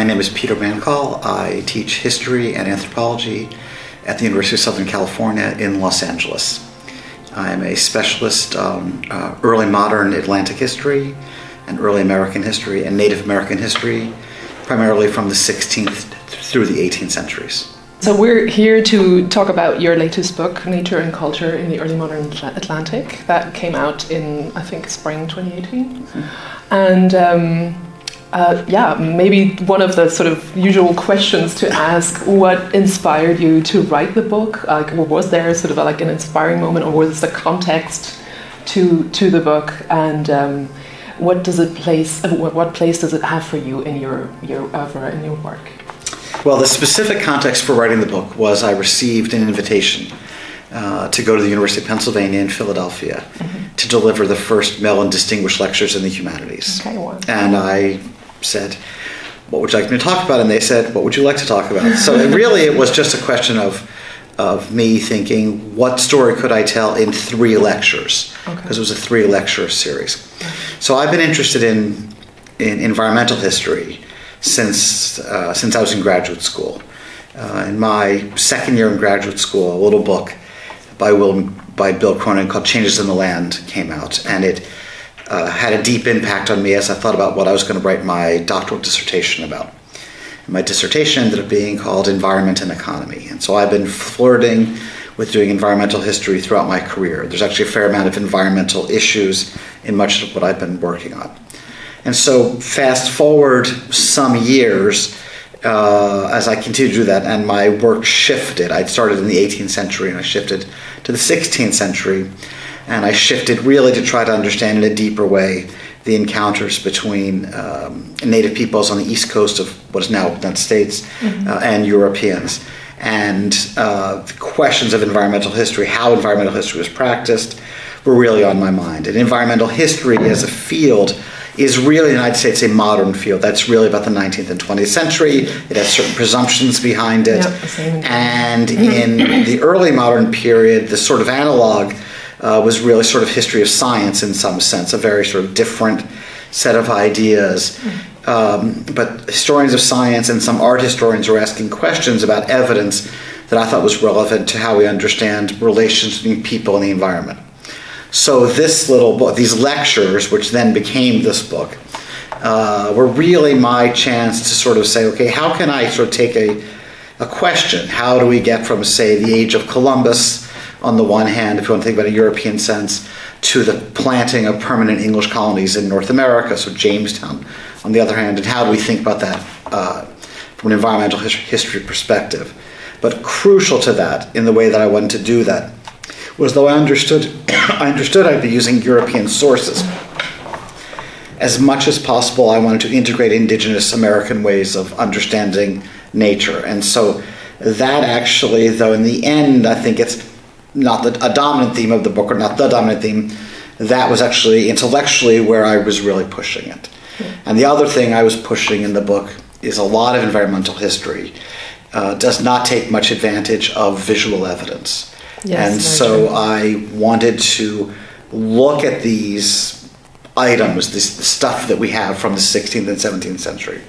My name is Peter Mancall. I teach history and anthropology at the University of Southern California in Los Angeles. I'm a specialist on early modern Atlantic history and early American history and Native American history, primarily from the 16th through the 18th centuries. So we're here to talk about your latest book, Nature and Culture in the Early Modern Atlantic, that came out in, I think, spring 2018. Mm-hmm. And yeah, maybe one of the sort of usual questions to ask, what inspired you to write the book? Like, was there sort of like an inspiring moment, or was the context to the book? And what does it place? What place does it have for you in your oeuvre, in your work? Well, the specific context for writing the book was I received an invitation to go to the University of Pennsylvania in Philadelphia mm-hmm. to deliver the first Mellon Distinguished Lectures in the Humanities. Okay, well. And I said, what would you like me to talk about? And they said, what would you like to talk about? So it was just a question of me thinking, what story could I tell in 3 lectures? Because okay. It was a 3 lecture series. So I've been interested in environmental history since I was in graduate school. In my second year in graduate school, a little book by Bill Cronin called Changes in the Land came out, and it had a deep impact on me as I thought about what I was going to write my doctoral dissertation about. And my dissertation ended up being called Environment and Economy, and so I've been flirting with doing environmental history throughout my career. There's actually a fair amount of environmental issues in much of what I've been working on. And so fast forward some years as I continued to do that, and my work shifted. I'd started in the 18th century and I shifted to the 16th century, and I shifted really to try to understand in a deeper way the encounters between native peoples on the east coast of what is now the United States mm-hmm. And Europeans, and the questions of environmental history, how environmental history was practiced, were really on my mind. And environmental history as a field is really, and I'd say it's a modern field. That's really about the 19th and 20th century. It has certain presumptions behind it. Yep, and in the early modern period, the sort of analog was really sort of history of science in some sense, a very sort of different set of ideas. But historians of science and some art historians were asking questions about evidence that I thought was relevant to how we understand relations between people and the environment. So this little book, these lectures, which then became this book, were really my chance to sort of say, okay, how can I sort of take a question? How do we get from, say, the age of Columbus on the one hand, if you want to think about a European sense, to the planting of permanent English colonies in North America, so Jamestown on the other hand, and how do we think about that from an environmental history perspective? But crucial to that, in the way that I wanted to do that, was though I understood I'd be using European sources, as much as possible I wanted to integrate indigenous American ways of understanding nature. And so that actually, though in the end, I think it's not a dominant theme of the book, or not the dominant theme, that was actually intellectually where I was really pushing it. And the other thing I was pushing in the book is a lot of environmental history does not take much advantage of visual evidence. Yes, and so true. I wanted to look at these items, this stuff that we have from the 16th and 17th century.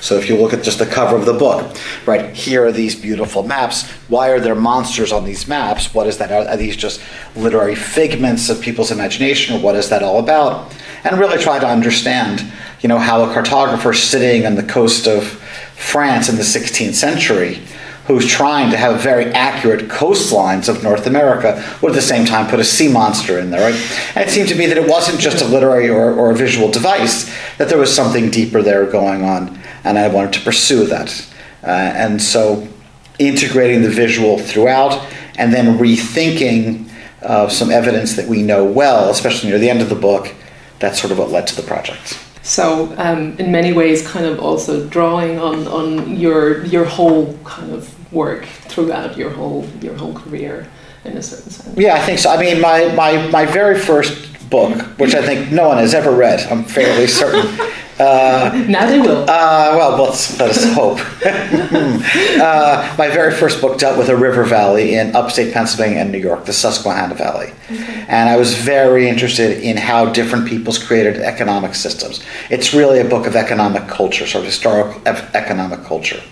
So if you look at just the cover of the book, right, here are these beautiful maps. Why are there monsters on these maps? What is that? Are these just literary figments of people's imagination, or what is that all about? And really try to understand, you know, how a cartographer sitting on the coast of France in the 16th century, who's trying to have very accurate coastlines of North America, would at the same time put a sea monster in there, right? And it seemed to me that it wasn't just a literary or a visual device, that there was something deeper there going on, and I wanted to pursue that. And so integrating the visual throughout, and then rethinking some evidence that we know well, especially near the end of the book, that's sort of what led to the project. So in many ways kind of also drawing on your whole kind of work throughout your whole career in a certain sense. Yeah, I think so. I mean, my very first book, which I think no one has ever read, I'm fairly certain, Now they will. Well, let us hope. My very first book dealt with a river valley in upstate Pennsylvania and New York, the Susquehanna Valley. Okay. And I was very interested in how different peoples created economic systems. It's really a book of economic culture, sort of historical economic culture.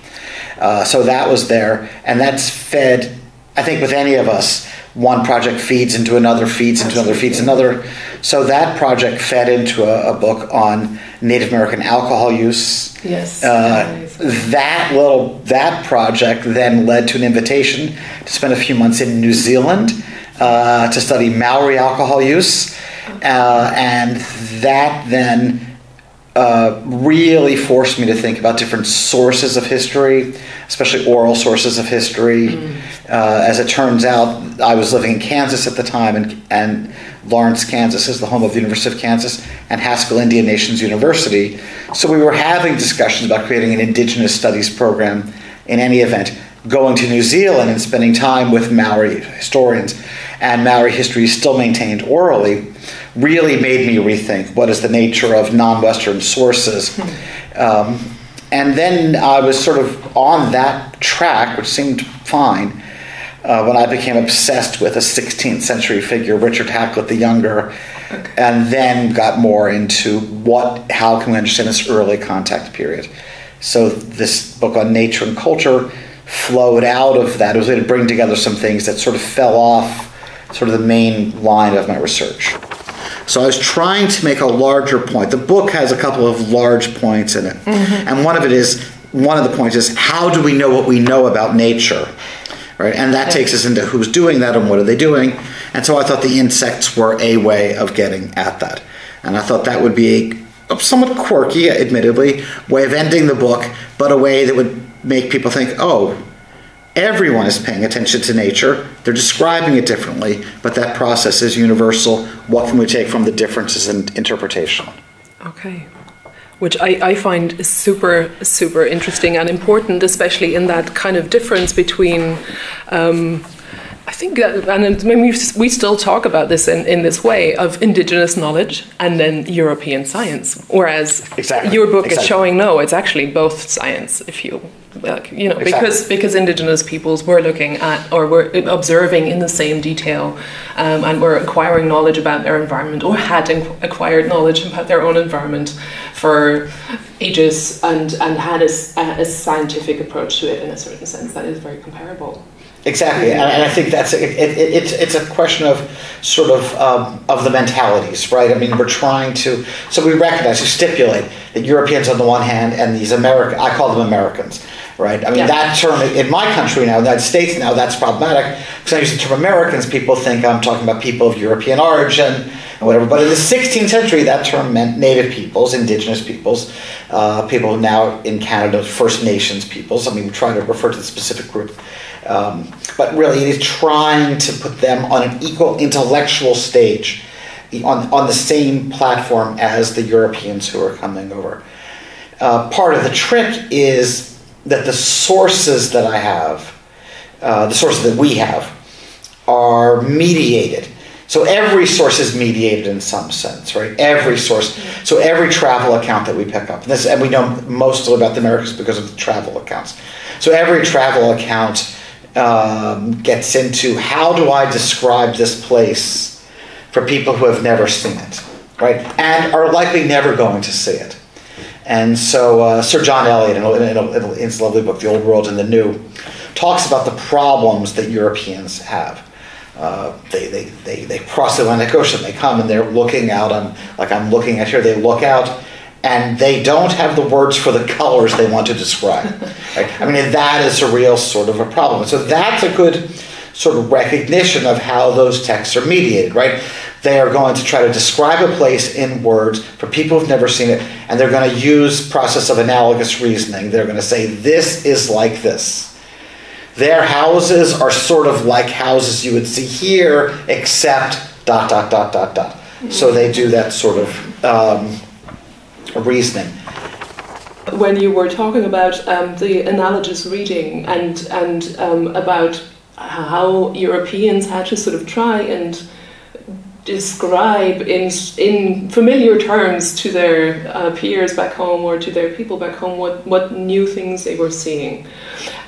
So that was there, and that's fed, I think with any of us, one project feeds into another, feeds into another, feeds another. So that project fed into a book on Native American alcohol use. Yes. That project then led to an invitation to spend a few months in New Zealand to study Maori alcohol use. And that then really forced me to think about different sources of history, especially oral sources of history. As it turns out, I was living in Kansas at the time, and Lawrence, Kansas is the home of the University of Kansas and Haskell Indian Nations University. So we were having discussions about creating an indigenous studies program. In any event, going to New Zealand and spending time with Maori historians, and Maori history is still maintained orally, really made me rethink what is the nature of non-Western sources. And then I was sort of on that track, which seemed fine, when I became obsessed with a 16th century figure, Richard Hakluyt the Younger, okay. And then got more into how can we understand this early contact period. So this book on nature and culture flowed out of that. It was a way to bring together some things that sort of fell off sort of the main line of my research. So I was trying to make a larger point. The book has a couple of large points in it. Mm-hmm. And one of the points is, how do we know what we know about nature? Right? And that takes us into who's doing that and what are they doing. And so I thought the insects were a way of getting at that. And I thought that would be a somewhat quirky, admittedly, way of ending the book, but a way that would make people think, oh, everyone is paying attention to nature. They're describing it differently, but that process is universal. What can we take from the differences in interpretation? Okay. Which I find super, super interesting and important, especially in that kind of difference between, I think, and we still talk about this in this way, of indigenous knowledge and then European science. Whereas your book is showing, no, it's actually both science, if you... because indigenous peoples were looking at or were observing in the same detail and were acquiring knowledge about their environment or had acquired knowledge about their own environment for ages and had a scientific approach to it in a certain sense that is very comparable. Exactly, and I think that's it's a question of sort of the mentalities, right? I mean, we're trying to, so we recognize, we stipulate that Europeans on the one hand and these I call them Americans, right? I mean, that term in my country now, the United States now, that's problematic because I use the term Americans, people think I'm talking about people of European origin and whatever. But in the 16th century, that term meant native peoples, indigenous peoples, people now in Canada, First Nations peoples. I mean, we're trying to refer to the specific group. But really, it is trying to put them on an equal intellectual stage, on the same platform as the Europeans who are coming over. Part of the trick is that the sources that I have, the sources that we have, are mediated. So every source is mediated in some sense, right? Every source. So every travel account that we pick up, and we know mostly about the Americas because of the travel accounts. So every travel account gets into how do I describe this place for people who have never seen it, right? And are likely never going to see it. And so Sir John Eliot, in his lovely book, The Old World and the New, talks about the problems that Europeans have. They cross the Atlantic Ocean, they come and they're looking out, I'm looking at here, they look out, and they don't have the words for the colors they want to describe. Right? I mean, that is a real sort of a problem. So that's a good sort of recognition of how those texts are mediated, right? They are going to try to describe a place in words for people who've never seen it, and they're going to use process of analogous reasoning. They're going to say, this is like this. Their houses are sort of like houses you would see here, except ... So they do that sort of... reasoning. When you were talking about the analogous reading and about how Europeans had to sort of try and describe in familiar terms to their peers back home or to their people back home what new things they were seeing.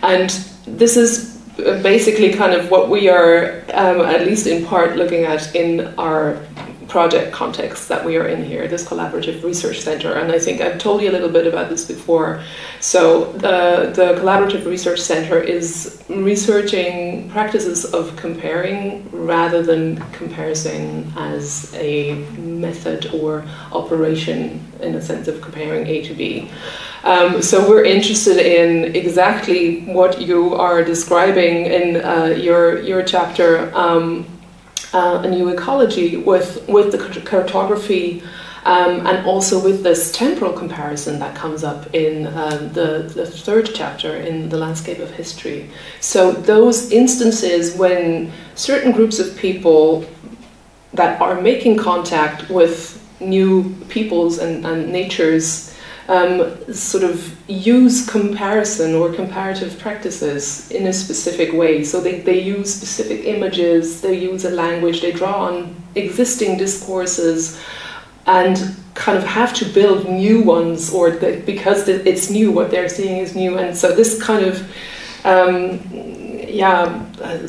And this is basically kind of what we are, at least in part, looking at in our project context that we are in here, this collaborative research center. And I think I've told you a little bit about this before. So the collaborative research center is researching practices of comparing rather than comparison as a method or operation, in a sense of comparing A to B. So we're interested in exactly what you are describing in your chapter, a new ecology, with the cartography, and also with this temporal comparison that comes up in the third chapter in The Landscape of History. So those instances when certain groups of people that are making contact with new peoples and natures sort of use comparison or comparative practices in a specific way. So they use specific images, they use a language, they draw on existing discourses and kind of have to build new ones, or because it's new, what they're seeing is new. And so this kind of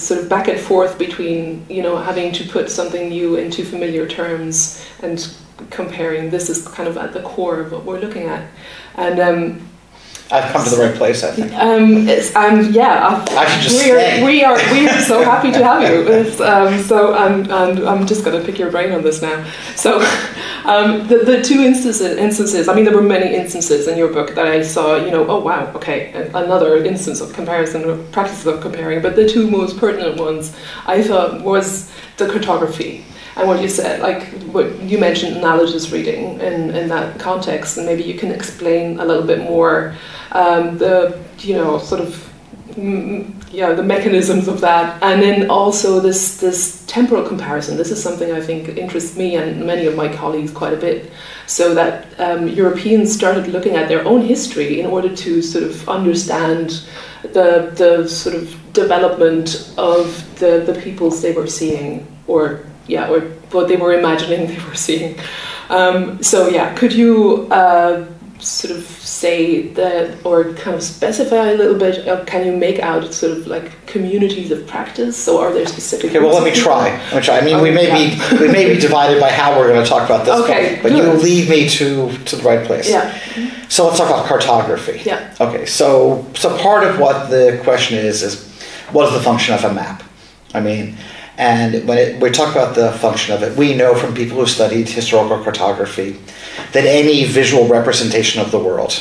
sort of back and forth between, you know, having to put something new into familiar terms and comparing, this is kind of at the core of what we're looking at. And I've come to the right place, I think. We are so happy to have you. It's, I'm just going to pick your brain on this now. So the two instances, I mean, there were many instances in your book that I saw, you know, oh wow, okay, another instance of comparison, or practices of comparing, but the two most pertinent ones I thought was the cartography. And what you said, like what you mentioned, analogous reading in that context, and maybe you can explain a little bit more the, you know, sort of, yeah, the mechanisms of that, and then also this temporal comparison. This is something I think interests me and many of my colleagues quite a bit. So that Europeans started looking at their own history in order to sort of understand the sort of development of the peoples they were seeing, or what they were imagining they were seeing. So yeah, could you sort of say that, or kind of specify a little bit, can you make out sort of like communities of practice? So are there specific... Okay, well, let me try. I mean, we may be divided by how we're going to talk about this, okay, but you lead me to the right place. Yeah. So let's talk about cartography. Yeah. Okay, so part of what the question is what is the function of a map? I mean... And when we talk about the function of it, we know from people who studied historical cartography that any visual representation of the world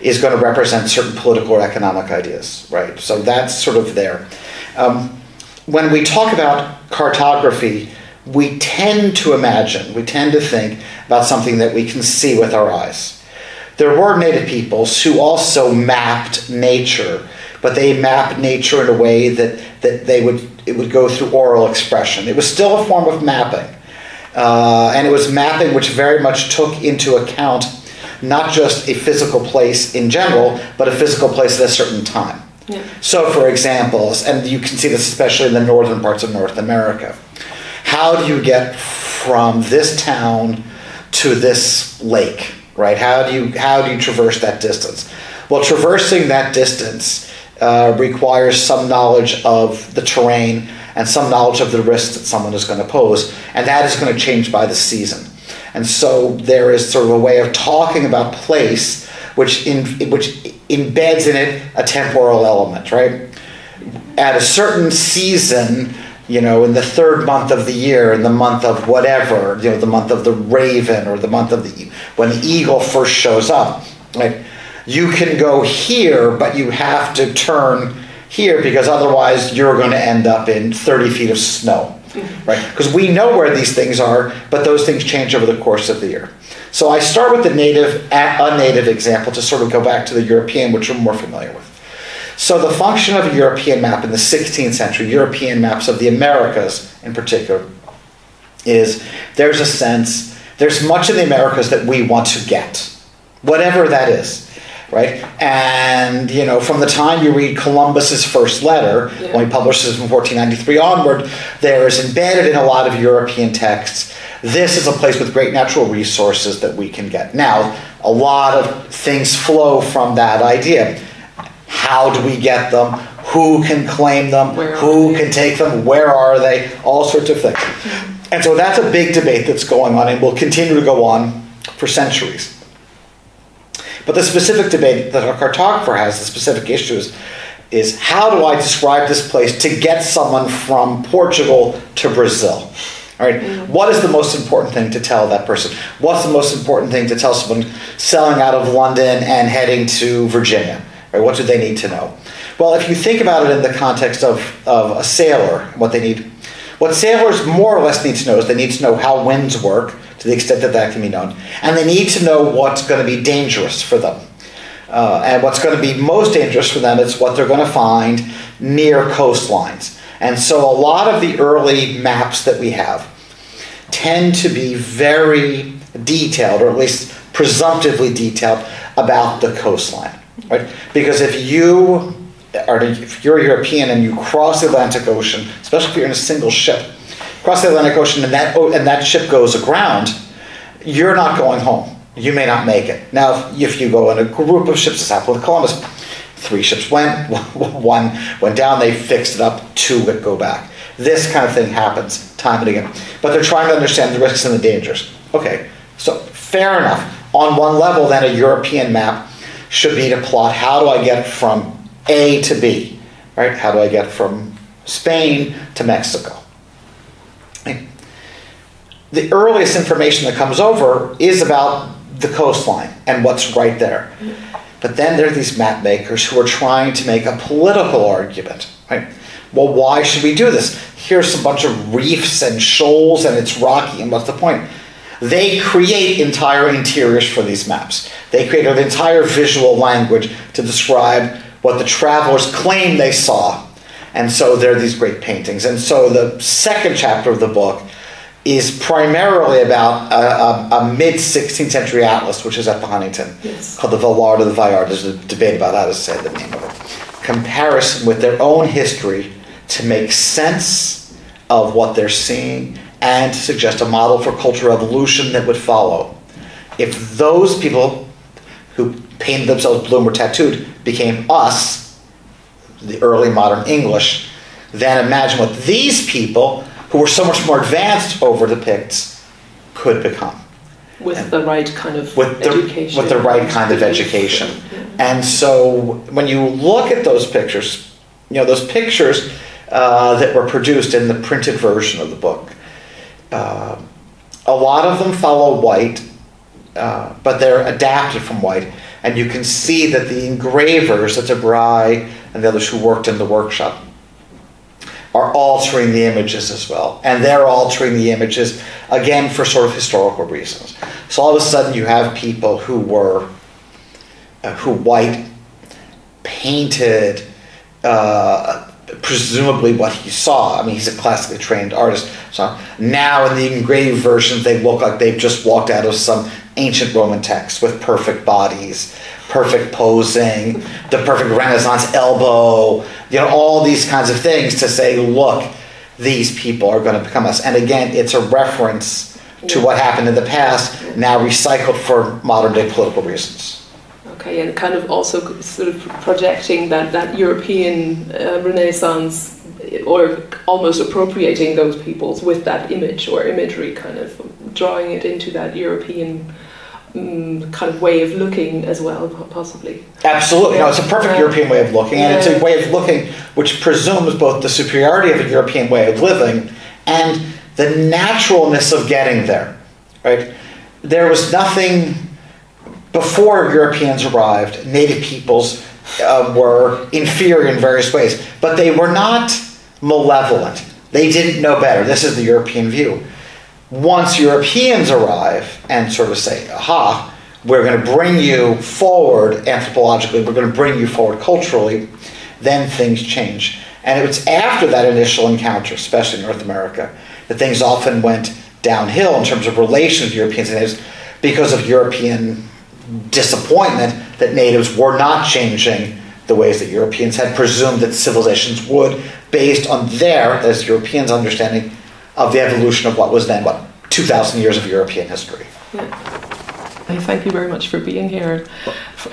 is going to represent certain political or economic ideas, right? So that's sort of there. When we talk about cartography, we tend to imagine, we tend to think about something that we can see with our eyes. There were native peoples who also mapped nature, but they mapped nature in a way that it would go through oral expression. It was still a form of mapping. And it was mapping which very much took into account not just a physical place in general, but a physical place at a certain time. Yeah. So, for example, and you can see this especially in the northern parts of North America, how do you get from this town to this lake, right? How do you traverse that distance? Well, traversing that distance requires some knowledge of the terrain and some knowledge of the risk that someone is going to pose, and that is going to change by the season. And so there is sort of a way of talking about place which embeds in it a temporal element, right? At a certain season, you know, in the third month of the year, in the month of whatever, you know, the month of the raven or the month of when the eagle first shows up, right? You can go here, but you have to turn here because otherwise you're going to end up in 30 feet of snow, right? Because we know where these things are, but those things change over the course of the year. So I start with the native, unnative example to sort of go back to the European, which we're more familiar with. So the function of a European map in the 16th century, European maps of the Americas in particular, is there's a sense, there's much in the Americas that we want to get, whatever that is. right? And, you know, from the time you read Columbus's first letter, when he publishes from 1493 onward, there is embedded in a lot of European texts, this is a place with great natural resources that we can get. Now, a lot of things flow from that idea. How do we get them? Who can claim them? Who can take them? Where are they? All sorts of things. And so that's a big debate that's going on and will continue to go on for centuries. But the specific debate that a cartographer has, the specific issues, is how do I describe this place to get someone from Portugal to Brazil? All right. What is the most important thing to tell that person? What's the most important thing to tell someone sailing out of London and heading to Virginia? Right? What do they need to know? Well, if you think about it in the context of a sailor, what they need, what sailors more or less need to know is they need to know how winds work, to the extent that that can be known, and they need to know what's going to be dangerous for them. And what's going to be most dangerous for them is what they're going to find near coastlines. And so a lot of the early maps that we have tend to be very detailed, or at least presumptively detailed, about the coastline, right? Because if you're European and you cross the Atlantic Ocean, especially if you're in a single ship, cross the Atlantic Ocean and that ship goes aground, you're not going home. You may not make it. Now, if you go in a group of ships, as happened with Columbus, 3 ships went, 1 went down, they fixed it up, 2 would go back. This kind of thing happens time and again. But they're trying to understand the risks and the dangers. Okay, so fair enough. On one level, then, a European map should be to plot how do I get from A to B, right? How do I get from Spain to Mexico? The earliest information that comes over is about the coastline and what's right there. But then there are these map makers who are trying to make a political argument, right? Well, why should we do this? Here's a bunch of reefs and shoals and it's rocky and what's the point? They create entire interiors for these maps. They create an entire visual language to describe what the travelers claim they saw. And so there are these great paintings. And so the second chapter of the book is primarily about a mid-16th century atlas, which is at the Huntington, called the Vallard or the Vallard. There's a debate about how to say the name of it. Comparison with their own history to make sense of what they're seeing and to suggest a model for cultural evolution that would follow. If those people who painted themselves blue or tattooed became us, the early modern English, then imagine what these people, who were so much more advanced over the Picts, could become. With the right kind of education. And so when you look at those pictures, you know, those pictures that were produced in the printed version of the book, a lot of them follow White, but they're adapted from White. And you can see that the engravers, that's Bry and the others who worked in the workshop, are altering the images as well. And they're altering the images, again, for sort of historical reasons. So all of a sudden you have people who White painted presumably what he saw. I mean, he's a classically trained artist. So now in the engraved versions, they look like they've just walked out of some ancient Roman text with perfect bodies, perfect posing, the perfect Renaissance elbow, you know, all these kinds of things to say, look, these people are going to become us. And again, it's a reference to what happened in the past, now recycled for modern day political reasons. Okay, and kind of also sort of projecting that European Renaissance, or almost appropriating those peoples with that image or imagery, kind of drawing it into that European kind of way of looking as well, possibly. Absolutely. No, it's a perfect European way of looking, and it's a way of looking which presumes both the superiority of a European way of living and the naturalness of getting there, right? There was nothing before Europeans arrived. Native peoples were inferior in various ways, but they were not malevolent. They didn't know better. This is the European view. Once Europeans arrive and sort of say, aha, we're going to bring you forward anthropologically, we're going to bring you forward culturally, then things change. And it's after that initial encounter, especially in North America, that things often went downhill in terms of relations with Europeans and natives because of European disappointment that natives were not changing the ways that Europeans had presumed that civilizations would, based on their, as Europeans, understanding of the evolution of what was then, what, 2,000 years of European history. Yeah. I thank you very much for being here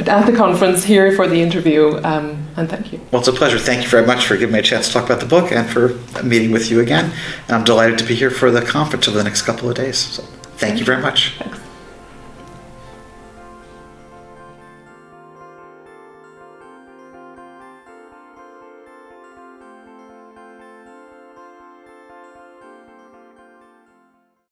at the conference, here for the interview, and thank you. Well, it's a pleasure. Thank you very much for giving me a chance to talk about the book and for meeting with you again. And I'm delighted to be here for the conference over the next couple of days. So thank you very much. Thanks.